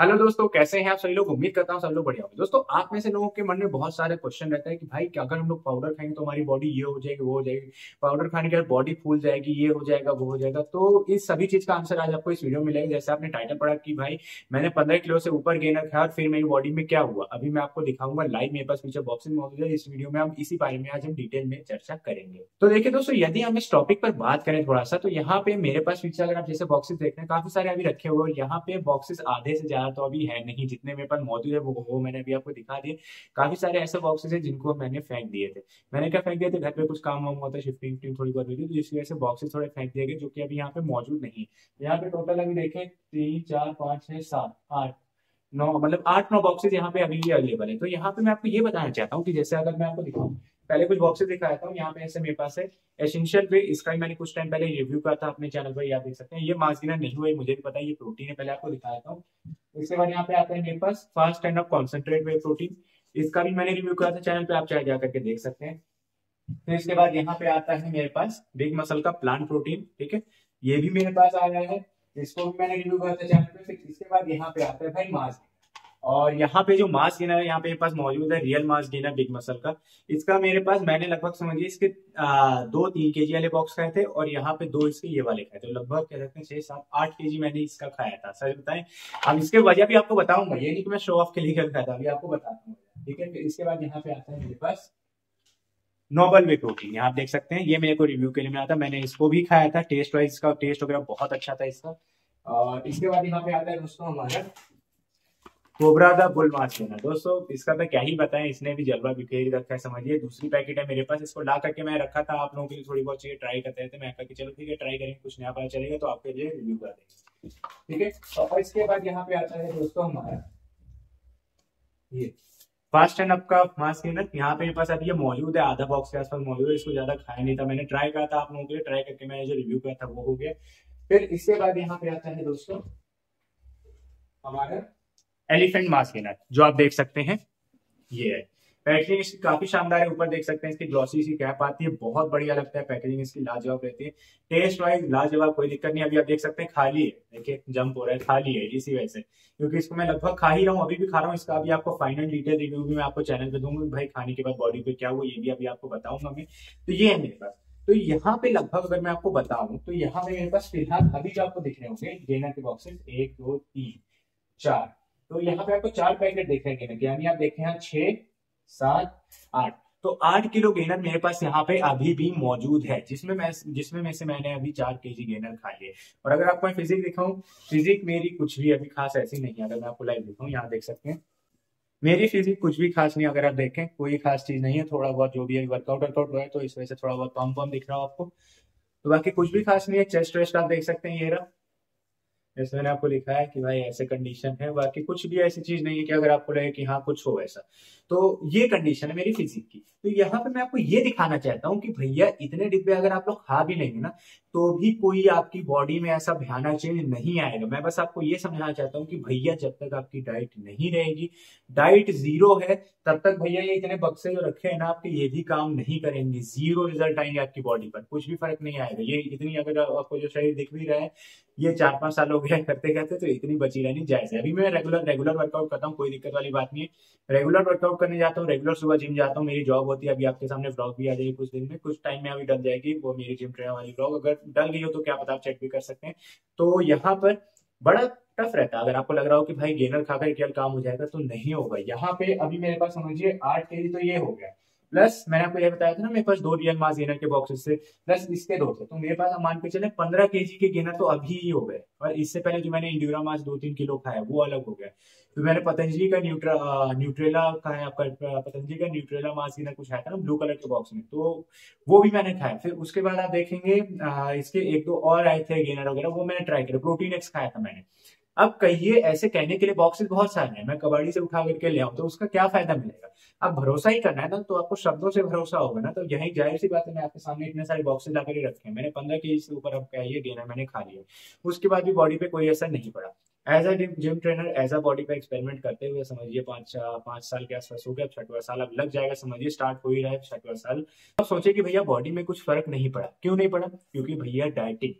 Hello दोस्तों, कैसे हैं आप सभी लोग। उम्मीद करता हूँ सब लोग बढ़िया होंगे। दोस्तों, आप में से लोगों के मन में बहुत सारे क्वेश्चन रहता है कि भाई क्या अगर हम लोग पाउडर खाएंगे तो हमारी बॉडी ये हो जाएगी, वो हो जाएगी, पाउडर खाने के बाद बॉडी फूल जाएगी, ये हो जाएगा, वो हो जाएगा। तो इस सभी चीज का आंसर आज आपको इस वीडियो में मिलेगा। जैसे आपने टाइटल पढ़ा कि भाई मैंने 15 किलो से ऊपर गेनर खाया और फिर मेरी बॉडी में क्या हुआ, अभी मैं आपको दिखाऊंगा। लाइव मेरे पास फीचर बॉक्सिंग मौजूद है। इस वीडियो में हम इसी बारे में आज हम डिटेल में चर्चा करेंगे। तो देखिए दोस्तों, यदि हम इस टॉपिक पर बात करें थोड़ा सा, तो यहाँ पे मेरे पास फीचर अगर आप जैसे बॉक्सेस देख रहे हैं काफी सारे अभी रखे हुए, यहाँ पे बॉक्सेस आधे से तो अभी है नहीं, जितने मेरे पास मौजूद है वो मैंने अभी आपको दिखा दिए। काफी सारे ऐसे बॉक्सेस हैं जिनको मैंने फेंक दिए थे। मैंने क्या फेंक दिए थे, घर पे कुछ काम वाम होता है, शिफ्टिंग थोड़ी बहुत होती है, तो इसी वजह से बॉक्सेस थोड़े फेंक दिए गए जो कि अभी यहाँ पे मौजूद नहीं है। यहाँ पे टोटल अभी देखें 3, 4, 5, 6, 7, 8, 9 मतलब 8-9 बॉक्सेस यहाँ पे अभी अवेलेबल है। तो यहाँ पे मैं आपको ये बताना चाहता हूँ कि जैसे अगर मैं आपको दिखाऊँ, पहले कुछ बॉक्सेस दिखाता हूँ। यहाँ पे ऐसे मेरे पास है एसेंशियल वे, इसका ही मैंने कुछ टाइम पहले रिव्यू किया था अपने चैनल पर, आप देख सकते हैं। ये मास गेनर नहीं हुआ, मुझे भी पता है, ये प्रोटीन है, पहले आपको दिखाता हूँ। इसके बाद यहाँ पे आता है मेरे पास fast and of concentrate whey protein, इसका भी मैंने रिव्यू किया था चैनल पे, आप चाहे जा करके देख सकते हैं। फिर इसके बाद यहाँ पे आता है मेरे पास बिग मसल का प्लांट प्रोटीन, ठीक है, ये भी मेरे पास आ रहा है, इसको भी मैंने रिव्यू किया था चैनल पे। इसके बाद यहाँ पे आता है भाई मास, और यहाँ पे जो मास गेनर है यहाँ पे पास मौजूद है real mass gainer big muscle का। इसका मेरे पास मैंने लगभग समझिए इसके 2-3 केजी वाले बॉक्स खाए थे, और यहाँ पे 2 इसके ये वाले खाए थे। लगभग कह सकते हैं 6-7-8 केजी मैंने इसका खाया था। सच बताएं, अब इसके वजह भी आपको बताऊंगा, ये नहीं कि मैं शो ऑफ के लिए खाया था, अभी आपको बताता हूँ, ठीक है। इसके बाद यहाँ पे आता है मेरे पास नोबल वे प्रोटीन, आप देख सकते हैं, ये मेरे को रिव्यू के लिए मिला था, मैंने इसको भी खाया था। टेस्ट वाइज इसका टेस्ट वगैरह बहुत अच्छा था इसका। और इसके बाद यहाँ पे आता है दोस्तों हमारा cobra the bull mass gainer. दोस्तों, इसका मैं क्या ही बताएं, इसने भी जलवा बिखेर रखा है, समझिए। दूसरी पैकेट है मेरे पास, इसको ला करके मैं रखा था आप लोगों के लिए, थोड़ी बहुत चीजें ट्राई करते रहते, मैं कहा कि चलो ठीक है ट्राई करेंगे, कुछ नया पता चलेगा तो आपके लिए रिव्यू कर देंगे, ठीक है। और इसके बाद यहाँ पे आता है दोस्तों हमारा ये फास्ट एंड अप का मास गेनर, यहाँ पे मेरे पास अभी ये मौजूद है, आधा बॉक्स के आसपास मौजूद है। इसको ज्यादा खाया नहीं था मैंने, ट्राई करा था आप लोगों के लिए, ट्राई करके मैंने जो रिव्यू किया था वो हो गया। फिर इसके बाद यहाँ पे आता है दोस्तों हमारा एलिफेंट मास गेनर, जो आप देख सकते हैं ये है। पैकेजिंग इसकी काफी शानदार है, ऊपर देख सकते हैं इसकी ग्लॉसी सी कैप आती है, बहुत बढ़िया लगता है, पैकेजिंग इसकी लाजवाब रहती है, टेस्ट वाइज लाजवाब, कोई दिक्कत नहीं। अभी आप देख सकते हैं खाली है, देखिए जंप हो रहा है, खाली है इसी वजह से, क्योंकि इसको मैं लगभग खा ही रहा हूँ, अभी भी खा रहा हूँ। इसका अभी आपको फाइनल डिटेल रिव्यू भी मैं आपको चैनल पे दूंगा, भाई खाने के बाद बॉडी पे क्या हुआ ये भी अभी आपको बताऊंगा मैं। तो ये है मेरे पास। तो यहाँ पे लगभग अगर मैं आपको बताऊँ तो यहाँ पे मेरे पास फिलहाल अभी जो आपको दिख रहे होंगे गेनर के बॉक्सेस 1, 2, 3, 4, तो यहाँ पे आपको 4 पैकेट देख रहे हैं गेनर के, यानी आप देख रहे हैं 6, 7, 8, तो 8 किलो गेनर मेरे पास यहाँ पे अभी भी मौजूद है, जिसमें मैंने अभी 4 केजी गेनर खाई है। और अगर आपको मैं फिजिक दिखाऊं, फिजिक मेरी कुछ भी अभी खास ऐसी नहीं है। अगर मैं आपको लाइव दिखाऊं, यहाँ देख सकते हैं मेरी फिजिक कुछ भी खास नहीं, अगर आप देखें कोई खास चीज नहीं है, थोड़ा बहुत जो भी है वर्कआउट हुआ है तो इस वजह से थोड़ा बहुत पम्प दिख रहा हो आपको, तो बाकी कुछ भी खास नहीं है। चेस्ट वेस्ट आप देख सकते हैं, ये रहा, जैसे मैंने आपको लिखा है कि भाई ऐसे कंडीशन है, बाकी कुछ भी ऐसी चीज नहीं है कि अगर आपको लगे कि हाँ कुछ हो ऐसा। तो ये कंडीशन है मेरी फिजिक की। तो यहाँ पे मैं आपको ये दिखाना चाहता हूँ कि भैया इतने डिब्बे अगर आप लोग खा भी लेंगे ना तो भी कोई आपकी बॉडी में ऐसा भयानक चेंज नहीं आएगा। मैं बस आपको ये समझाना चाहता हूँ कि भैया जब तक आपकी डाइट नहीं रहेगी, डाइट 0 है, तब तक भैया ये इतने बक्से जो रखे हैं ना आपके, ये भी काम नहीं करेंगे, 0 रिजल्ट आएंगे आपकी बॉडी पर, कुछ भी फर्क नहीं आएगा। ये इतनी अगर आपको जो शरीर दिख भी रहा है, ये 4-5 साल हो गया करते करते, तो इतनी बची रहनी जायज है। अभी मैं रेगुलर वर्कआउट करता हूँ, कोई दिक्कत वाली बात नहीं है, रेगुलर वर्कआउट करने जाता हूँ, रेगुलर सुबह जिम जाता हूँ, मेरी जॉब होती है, अभी आपके सामने व्लॉग भी आ जाएगी कुछ दिन में, कुछ टाइम में अभी डल जाएगी वो मेरी जिम ट्रेनर वाली व्लॉग, अगर डल गई हो तो क्या पता आप चेक भी कर सकते हैं। तो यहाँ पर बड़ा टफ रहता है, अगर आपको लग रहा हो कि भाई गेनर खाकर क्या काम हो जाएगा, तो नहीं होगा। यहाँ पे अभी मेरे पास समझिए 8 केजी तो ये हो गया, प्लस मैंने आपको यह बताया था ना मेरे पास 2 रियल मास गेनर के बॉक्सेस से, प्लस इसके 2 थे, तो मेरे पास मान के चले 15 केजी के गेनर तो अभी ही हो गए। और इससे पहले जो मैंने इंड्यूरा मास 2-3 किलो खाया वो अलग हो गया। तो मैंने पतंजलि का न्यूट्रेला का है आपका, पतंजलि का न्यूट्रेला मास गेनर कुछ आया था ना ब्लू कलर के बॉक्स में, तो वो भी मैंने खाया। फिर उसके बाद आप देखेंगे इसके 1-2 और आए थे गेनर वगैरह, वो मैंने ट्राई किया, प्रोटीन एक्स खाया था मैंने। अब कहिए ऐसे कहने के लिए बॉक्सेस बहुत सारे हैं, मैं कबाड़ी से उठा करके ले आऊं तो उसका क्या फायदा मिलेगा। अब भरोसा ही करना है ना, तो आपको शब्दों से भरोसा होगा ना, तो यही जाहिर सी बात है, मैं आपके सामने इतने सारे बॉक्सेस लाकर ही रखे हैं मैंने, 15 केजी से ऊपर अब कहिए गेनर मैंने खा लिया, उसके बाद भी बॉडी पे कोई असर नहीं पड़ा। As a gym trainer, as a body पे एक्सपेरिमेंट करते हुए समझिए 5 साल के आसपास हो गया, 6वां साल अब लग जाएगा, समझिए स्टार्ट हो ही रहा है 6वां साल। अब सोचे कि भैया बॉडी में कुछ फर्क नहीं पड़ा, क्यों नहीं पड़ा, क्योंकि भैया डाइटिंग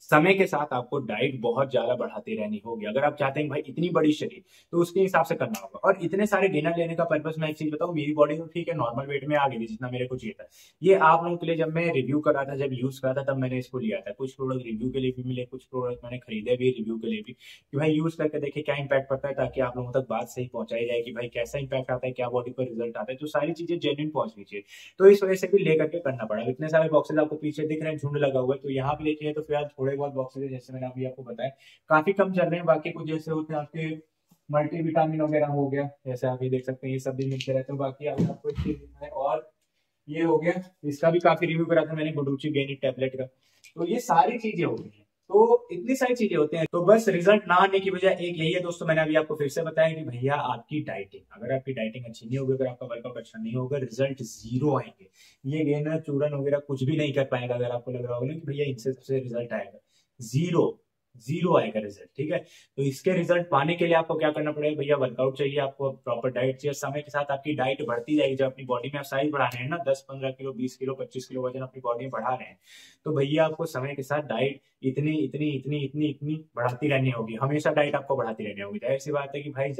समय के साथ आपको डाइट बहुत ज्यादा बढ़ाते रहनी होगी अगर आप चाहते हैं भाई इतनी बड़ी शरीर, तो उसके हिसाब से करना होगा। और इतने सारे गेनर लेने का पर्पस मैं एक चीज बताऊं, मेरी बॉडी तो ठीक है नॉर्मल वेट में आ गई जितना मेरे को चाहिए था। ये आप लोगों के लिए जब मैं रिव्यू कर रहा था, जब यूज करा था तब मैंने इसको लिया था। कुछ प्रोडक्ट रिव्यू के लिए भी मिले, कुछ प्रोडक्ट मैंने खरीदे भी रिव्यू के लिए भी कि भाई यूज करके देखिए क्या इंपैक्ट पड़ता है, ताकि आप लोगों तक बात सही पहुंचाई जाए कि भाई कैसा इंपैक्ट आता है, क्या बॉडी पर रिजल्ट आता है। तो सारी चीजें जेन्युइन पहुंचनी चाहिए, तो इस वजह से भी लेकर के करना पड़ा। इतने सारे बॉक्सेज आपको पीछे दिख रहे हैं, झुंड लगा हुआ है, तो यहाँ पे देखिए तो फिलहाल थोड़े बहुत बॉक्सेज जैसे मैंने अभी आपको बताया काफी कम चल रहे हैं। बाकी कुछ जैसे होते हैं आपके मल्टीविटामिन वगैरह हो गया, जैसे आप ये देख सकते हैं ये सब भी मिलते रहते हैं। बाकी आपको एक चीज है और ये हो गया, इसका भी काफी रिव्यू करा था मैंने गुडूची गेनिक टेबलेट का। तो ये सारी चीजें हो गई, तो इतनी सारी चीजें होते हैं। तो बस रिजल्ट ना आने की वजह एक यही है दोस्तों, मैंने अभी आपको फिर से बताया कि भैया आपकी डाइटिंग, अगर आपकी डाइटिंग अच्छी नहीं होगी, अगर आपका वर्कआउट अच्छा नहीं होगा, रिजल्ट जीरो आएंगे। ये गेनर चूरन वगैरह कुछ भी नहीं कर पाएगा। अगर आपको लग रहा होगा कि भैया इनसे सबसे रिजल्ट आएगा, जीरो आएगा रिजल्ट, ठीक है। तो इसके रिजल्ट पाने के लिए आपको क्या करना पड़ेगा भैया, वर्कआउट चाहिए, आपको प्रॉपर डाइट चाहिए। समय के साथ आपकी डाइट बढ़ती जाएगी। जब अपनी बॉडी में आप साइज बढ़ा रहे हैं ना, 10-15 किलो 20 किलो 25 किलो वजन अपनी बॉडी में बढ़ा रहे हैं, तो भैया आपको समय के साथ डाइट इतनी इतनी इतनी इतनी इतनी बढ़ाती रहनी होगी। हमेशा डाइट आपको बढ़ाती रहनी होगी। जाहिर सी बात है कि भाई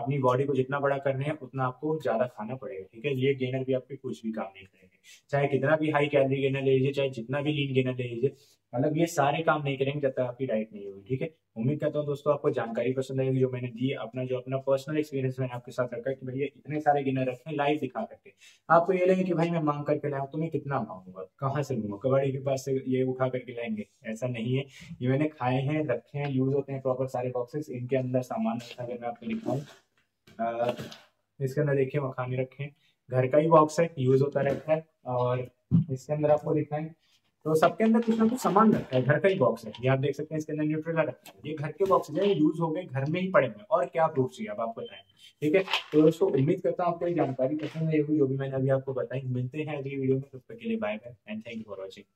अपनी बॉडी को जितना बड़ा करना है उतना आपको ज्यादा खाना पड़ेगा, ठीक है। ये गेनर भी आपके कुछ भी काम नहीं करेंगे, चाहे कितना भी हाई कैलोरी गेनर ले लीजिए, चाहे जितना भी लीन गेनर ले लीजिए, मतलब ये सारे काम नहीं करेंगे जब तक आपकी डाइट नहीं होगी, ठीक है। उम्मीद करता हूँ दोस्तों आपको जानकारी पसंद आएगी जो मैंने दी, अपना पर्सनल एक्सपीरियंस मैंने आपके साथ रखा कि भैया इतने सारे गिनर रखे लाइव दिखा करके। आपको ये लगे कि भाई मैं मांग करके लाया, तो मैं कितना मांगूंगा, कहाँ से लूंगा, कबाड़ी के पास से ये उठा करके लाएंगे, ऐसा नहीं है। ये मैंने खाए हैं, रखे हैं, यूज होते हैं प्रॉपर सारे बॉक्सेस। इनके अंदर सामान रखा, अगर मैं आपको दिखाऊँ, इसके अंदर देखिए मखाने रखे हैं, घर का ही बॉक्स है, यूज होता रहता है। और इसके अंदर आपको दिखाएं तो सबके अंदर कुछ ना कुछ सामान रखा है, घर का ही बॉक्स है। ये आप देख सकते हैं, इसके अंदर न्यूट्रेला रखा है। ये घर के बॉक्स है, यूज हो गए, घर में ही पड़े हुए, और क्या प्रूफ चाहिए अब आप बताएं, ठीक है। तो दोस्तों उम्मीद करता हूँ आपको ये जानकारी पसंद आई होगी जो भी मैंने अभी आपको बताई। मिलते हैं अगली वीडियो में, तब तक के लिए bye bye and thank you for watching.